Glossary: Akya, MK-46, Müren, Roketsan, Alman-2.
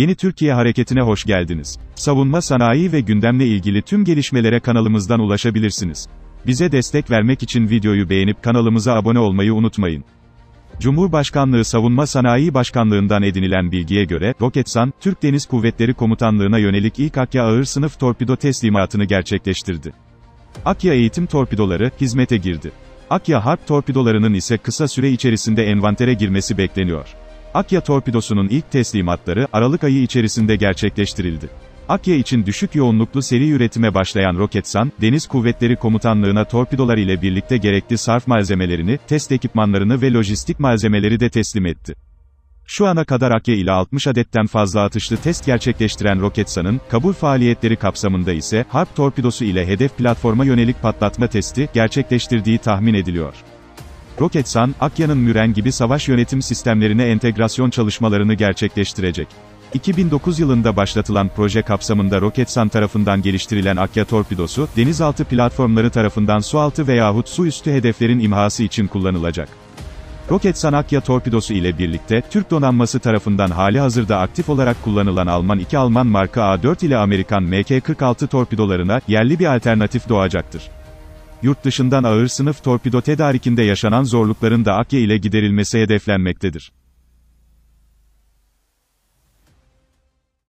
Yeni Türkiye Hareketi'ne hoş geldiniz. Savunma sanayi ve gündemle ilgili tüm gelişmelere kanalımızdan ulaşabilirsiniz. Bize destek vermek için videoyu beğenip kanalımıza abone olmayı unutmayın. Cumhurbaşkanlığı Savunma Sanayi Başkanlığından edinilen bilgiye göre, Roketsan, Türk Deniz Kuvvetleri Komutanlığı'na yönelik ilk Akya ağır sınıf torpido teslimatını gerçekleştirdi. Akya eğitim torpidoları, hizmete girdi. Akya harp torpidolarının ise kısa süre içerisinde envantere girmesi bekleniyor. Akya torpidosunun ilk teslimatları, Aralık ayı içerisinde gerçekleştirildi. Akya için düşük yoğunluklu seri üretime başlayan Roketsan, Deniz Kuvvetleri Komutanlığı'na torpidolar ile birlikte gerekli sarf malzemelerini, test ekipmanlarını ve lojistik malzemeleri de teslim etti. Şu ana kadar Akya ile 60 adetten fazla atışlı test gerçekleştiren Roketsan'ın, kabul faaliyetleri kapsamında ise, harp torpidosu ile hedef platforma yönelik patlatma testi, gerçekleştirdiği tahmin ediliyor. Roketsan, Akya'nın Müren gibi savaş yönetim sistemlerine entegrasyon çalışmalarını gerçekleştirecek. 2009 yılında başlatılan proje kapsamında Roketsan tarafından geliştirilen Akya torpidosu, denizaltı platformları tarafından sualtı veyahut su üstü hedeflerin imhası için kullanılacak. Roketsan Akya torpidosu ile birlikte, Türk donanması tarafından hali hazırda aktif olarak kullanılan Alman-2 Alman marka A4 ile Amerikan MK-46 torpidolarına, yerli bir alternatif doğacaktır. Yurt dışından ağır sınıf torpido tedarikinde yaşanan zorlukların da Akya ile giderilmesi hedeflenmektedir.